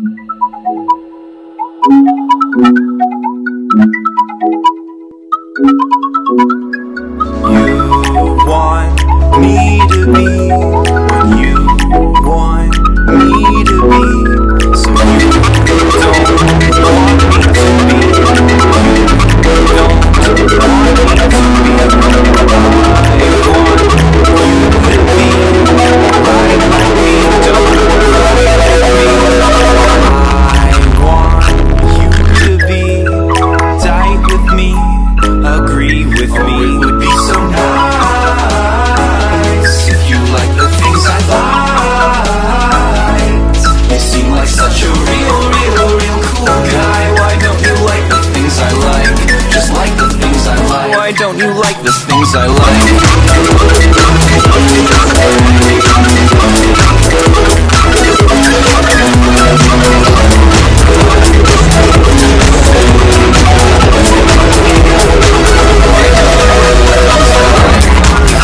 Why don't you like the things I like? You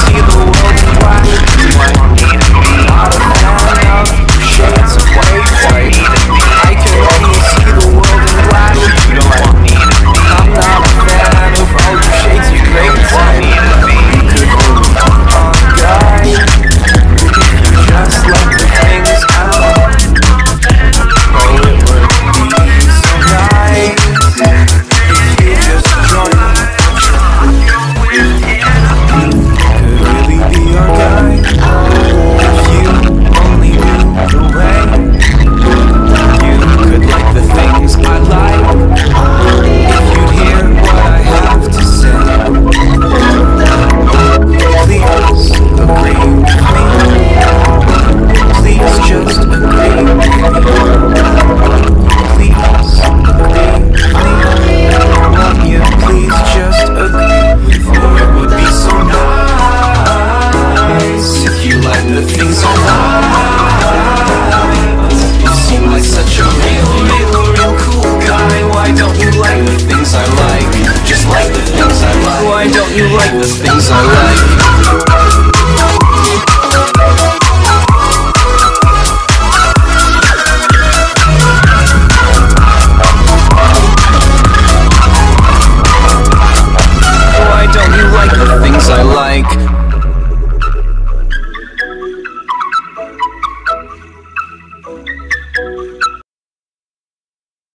see the world in black, out of town, shades of white. I can only see the world in black. You don't want me. I'm not a fan of all the shades. Why don't you like the things I like?